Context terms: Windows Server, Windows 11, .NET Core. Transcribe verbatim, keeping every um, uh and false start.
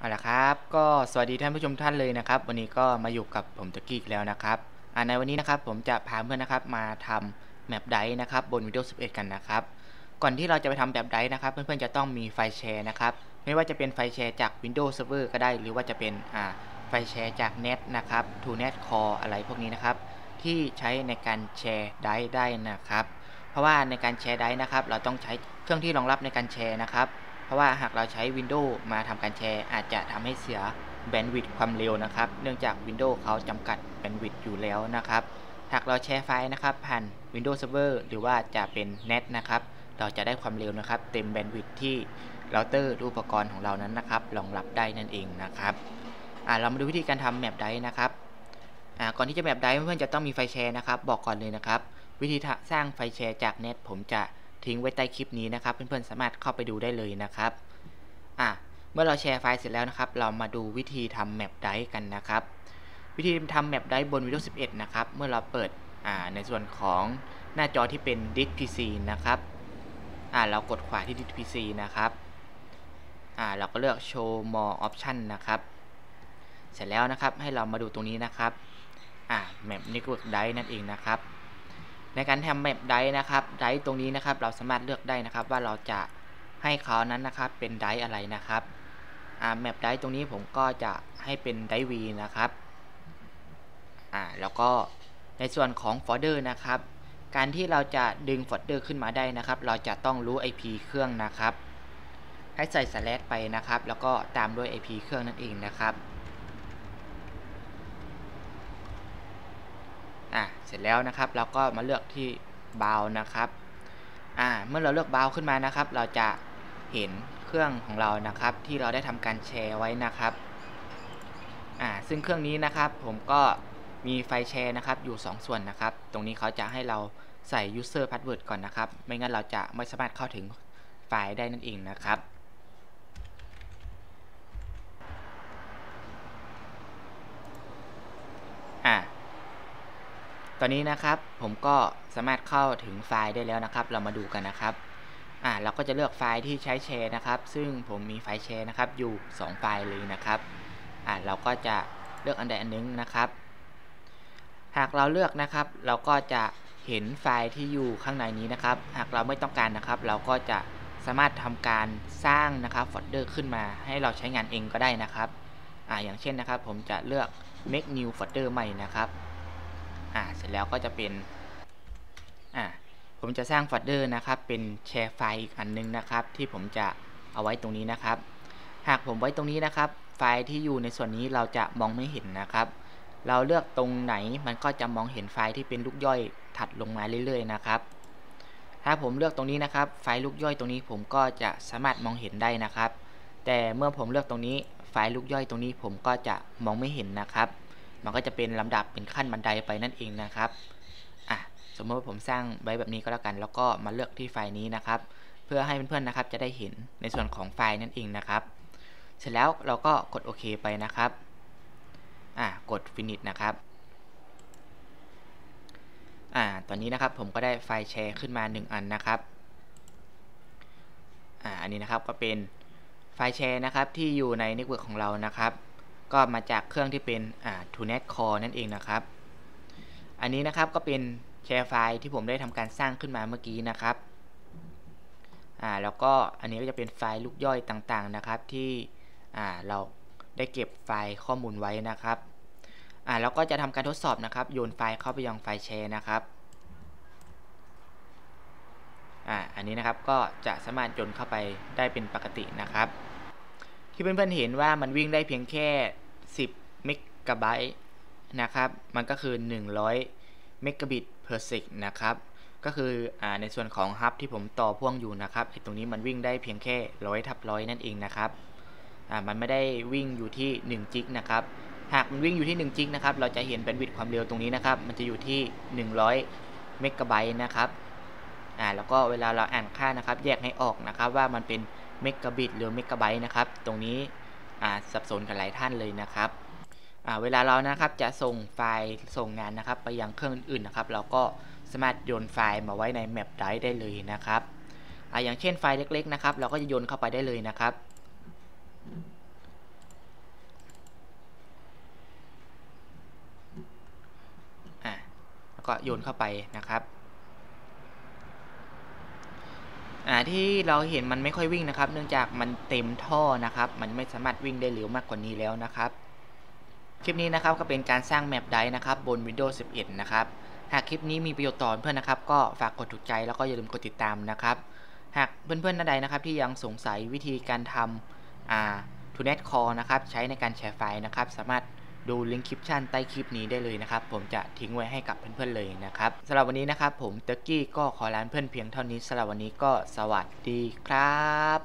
เอาละครับก็สวัสดีท่านผู้ชมท่านเลยนะครับวันนี้ก็มาอยู่กับผมตะกี้แล้วนะครับในวันนี้นะครับผมจะพาเพื่อนนะครับมาทำแมปไดร์นะครับบน วินโดว์ สิบเอ็ด กันนะครับก่อนที่เราจะไปทำแมปไดร์นะครับเพื่อนๆจะต้องมีไฟล์แชร์นะครับไม่ว่าจะเป็นไฟล์แชร์จาก Windows Server ก็ได้หรือว่าจะเป็นไฟล์แชร์จาก Net นะครับ ทู เน็ต Core อะไรพวกนี้นะครับที่ใช้ในการแชร์ไดร์ได้นะครับเพราะว่าในการแชร์ไดร์นะครับเราต้องใช้เครื่องที่รองรับในการแชร์นะครับเพราะว่าหากเราใช้ Windows มาทำการแชร์อาจจะทำให้เสียแบนด์วิดต์ความเร็วนะครับเนื่องจาก Windows เขาจำกัดแบนด์วิดต์อยู่แล้วนะครับหากเราแชร์ไฟล์นะครับผ่าน Windows Server หรือว่าจะเป็น Net นะครับเราจะได้ความเร็วนะครับเต็มแบนด์วิดต์ที่เราเตอร์อุปกรณ์ของเรานั้นนะครับรองรับได้นั่นเองนะครับเรามาดูวิธีการทำแมปไดร์นะครับก่อนที่จะแมปไดร์เพื่อนๆจะต้องมีไฟแชร์นะครับบอกก่อนเลยนะครับวิธีสร้างไฟแชร์จาก Net ผมจะทิ้งไว้ใต้คลิปนี้นะครับเพื่อนๆสามารถเข้าไปดูได้เลยนะครับอ่ะเมื่อเราแชร์ไฟล์เสร็จแล้วนะครับเรามาดูวิธีทำแมปไดร์กันนะครับวิธีทำแมปไดร์บน วินโดว์ สิบเอ็ด นะครับเมื่อเราเปิดอ่าในส่วนของหน้าจอที่เป็น Disk พี ซี นะครับอ่าเรากดขวาที่ Disk พี ซี นะครับอ่าเราก็เลือก Show More Option นะครับเสร็จแล้วนะครับให้เรามาดูตรงนี้นะครับอ่าแมป Network Drive นั่นเองนะครับในการทำแมปไดร์นะครับไดร์ตรงนี้นะครับเราสามารถเลือกได้นะครับว่าเราจะให้เขานั้นนะครับเป็นไดร์อะไรนะครับแมปไดร์ตรงนี้ผมก็จะให้เป็นไดร์ V นะครับอ่าแล้วก็ในส่วนของโฟลเดอร์นะครับการที่เราจะดึงโฟลเดอร์ขึ้นมาได้นะครับเราจะต้องรู้ ไอ พี เครื่องนะครับให้ใส่สแลชไปนะครับแล้วก็ตามด้วย ไอ พี เครื่องนั่นเองนะครับอ่ะเสร็จแล้วนะครับเราก็มาเลือกที่เบานะครับอ่าเมื่อเราเลือกเบาขึ้นมานะครับเราจะเห็นเครื่องของเรานะครับที่เราได้ทำการแชร์ไว้นะครับอ่าซึ่งเครื่องนี้นะครับผมก็มีไฟล์แชร์นะครับอยู่สองส่วนนะครับตรงนี้เขาจะให้เราใส่ user password ก่อนนะครับไม่งั้นเราจะไม่สามารถเข้าถึงไฟล์ได้นั่นเองนะครับอ่าตอนนี้นะครับผมก็สามารถเข้าถึงไฟล์ได้แล้วนะครับเรามาดูกันนะครับอ่าเราก็จะเลือกไฟล์ที่ใช้แชร์นะครับซึ่งผมมีไฟล์แชร์นะครับอยู่สองไฟล์เลยนะครับอ่าเราก็จะเลือกอันใดอันหนึ่งนะครับหากเราเลือกนะครับเราก็จะเห็นไฟล์ที่อยู่ข้างในนี้นะครับหากเราไม่ต้องการนะครับเราก็จะสามารถทำการสร้างนะครับโฟลเดอร์ขึ้นมาให้เราใช้งานเองก็ได้นะครับอ่าอย่างเช่นนะครับผมจะเลือก make new folder ใหม่นะครับอ่าเสร็จแล้วก็จะเป็นอ่าผมจะสร้างโฟลเดอร์นะครับเป็นแชร์ไฟล์อีกอันนึงนะครับที่ผมจะเอาไว้ตรงนี้นะครับหากผมไว้ตรงนี้นะครับไฟล์ที่อยู่ในส่วนนี้เราจะมองไม่เห็นนะครับเราเลือกตรงไหนมันก็จะมองเห็นไฟล์ที่เป็นลูกย่อยถัดลงมาเรื่อยๆนะครับถ้าผมเลือกตรงนี้นะครับไฟล์ลูกย่อยตรงนี้ผมก็จะสามารถมองเห็นได้นะครับแต่เมื่อผมเลือกตรงนี้ไฟล์ลูกย่อยตรงนี้ผมก็จะมองไม่เห็นนะครับมันก็จะเป็นลำดับเป็นขั้นบันไดไปนั่นเองนะครับอ่ะสมมติว่าผมสร้างไว้แบบนี้ก็แล้วกันแล้วก็มาเลือกที่ไฟล์นี้นะครับเพื่อให้เพื่อนๆนะครับจะได้เห็นในส่วนของไฟล์นั่นเองนะครับเสร็จแล้วเราก็กดโอเคไปนะครับอ่ะกด Finish นะครับอ่ะตอนนี้นะครับผมก็ได้ไฟล์แชร์ขึ้นมาหนึ่งอันนะครับอ่ะอันนี้นะครับก็เป็นไฟล์แชร์นะครับที่อยู่ในเน็ตเวิร์กของเรานะครับก็มาจากเครื่องที่เป็นอ่า ทู เน็ต Core นั่นเองนะครับอันนี้นะครับก็เป็นแชร์ไฟล์ที่ผมได้ทำการสร้างขึ้นมาเมื่อกี้นะครับอ่าแล้วก็อันนี้ก็จะเป็นไฟล์ลูกย่อยต่างๆนะครับที่อ่าเราได้เก็บไฟล์ข้อมูลไว้นะครับอ่าแล้วก็จะทำการทดสอบนะครับโยนไฟล์เข้าไปยังไฟล์แชร์นะครับอ่าอันนี้นะครับก็จะสามารถโยนเข้าไปได้เป็นปกตินะครับที่เพื่อนๆเห็นว่ามันวิ่งได้เพียงแค่สิบเมกะไบต์นะครับมันก็คือหนึ่งร้อยเมกะบิตเพอร์เซกนะครับก็คืออ่าในส่วนของฮับที่ผมต่อพ่วงอยู่นะครับไอ้ตรงนี้มันวิ่งได้เพียงแค่ร้อยทับร้อยนั่นเองนะครับอ่ามันไม่ได้วิ่งอยู่ที่หนึ่งจิกนะครับหากมันวิ่งอยู่ที่หนึ่งจิกนะครับเราจะเห็นแบนด์วิดต์ความเร็วตรงนี้นะครับมันจะอยู่ที่หนึ่งร้อยเมกะไบต์นะครับอ่าแล้วก็เวลาเราอ่านค่านะครับแยกให้ออกนะครับว่ามันเป็นเมกะบิตหรือเมกะไบต์นะครับตรงนี้สับสนกันหลายท่านเลยนะครับเวลาเรานะครับจะส่งไฟล์ส่งงานนะครับไปยังเครื่องอื่นๆนะครับเราก็สามารถโยนไฟล์มาไว้ในแมปไดร์ได้เลยนะครับอ่าอย่างเช่นไฟล์เล็กๆนะครับเราก็จะโยนเข้าไปได้เลยนะครับ ก็โยนเข้าไปนะครับที่เราเห็นมันไม่ค่อยวิ่งนะครับเนื่องจากมันเต็มท่อนะครับมันไม่สามารถวิ่งได้เร็วมากกว่านี้แล้วนะครับคลิปนี้นะครับก็เป็นการสร้างแมปไดร์นะครับบน วินโดว์สิบเอ็ด นะครับหากคลิปนี้มีประโยชน์ต่อเพื่อนนะครับก็ฝากกดถูกใจแล้วก็อย่าลืมกดติดตามนะครับหากเพื่อนๆท่านใดนะครับที่ยังสงสัยวิธีการทำทูเน็ตคอลนะครับใช้ในการแชร์ไฟล์นะครับสามารถดูลิงก์คลิปชั้นใต้คลิปนี้ได้เลยนะครับผมจะทิ้งไว้ให้กับเพื่อนๆเลยนะครับสำหรับวันนี้นะครับผมเตอร์กี้ก็ขอลาเพื่อนเพียงเท่านี้สำหรับวันนี้ก็สวัสดีครับ